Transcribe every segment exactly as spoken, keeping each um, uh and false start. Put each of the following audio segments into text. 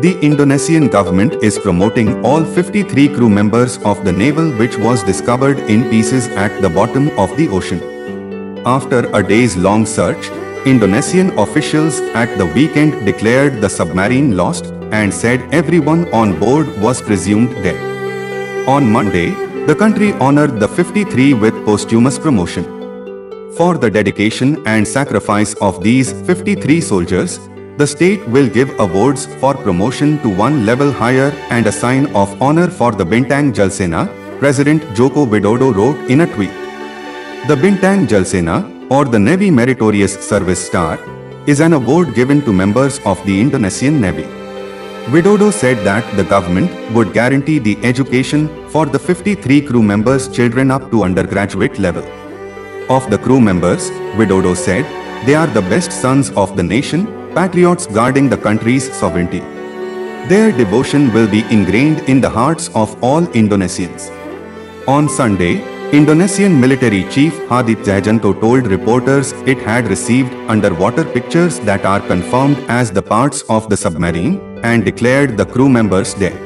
The Indonesian government is promoting all fifty-three crew members of the naval which was discovered in pieces at the bottom of the ocean. After a days-long search, Indonesian officials at the weekend declared the submarine lost and said everyone on board was presumed dead. On Monday, the country honored the fifty-three with posthumous promotion. For the dedication and sacrifice of these fifty-three soldiers, the state will give awards for promotion to one level higher and a sign of honor for the Bintang Jalasena, President Joko Widodo wrote in a tweet. The Bintang Jalasena, or the Navy Meritorious Service Star, is an award given to members of the Indonesian Navy. Widodo said that the government would guarantee the education for the fifty-three crew members' children up to undergraduate level. Of the crew members, Widodo said, they are the best sons of the nation, patriots guarding the country's sovereignty. Their devotion will be ingrained in the hearts of all Indonesians. On Sunday, Indonesian military chief Hadi Tjahjanto told reporters it had received underwater pictures that are confirmed as the parts of the submarine and declared the crew members dead.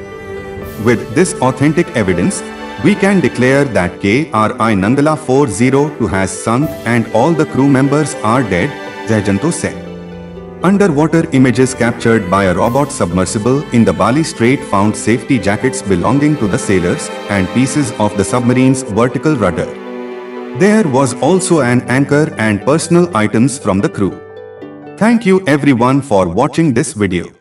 With this authentic evidence, we can declare that K R I Nanggala four oh two has sunk and all the crew members are dead, Tjahjanto said. Underwater images captured by a robot submersible in the Bali Strait found safety jackets belonging to the sailors and pieces of the submarine's vertical rudder. There was also an anchor and personal items from the crew. Thank you everyone for watching this video.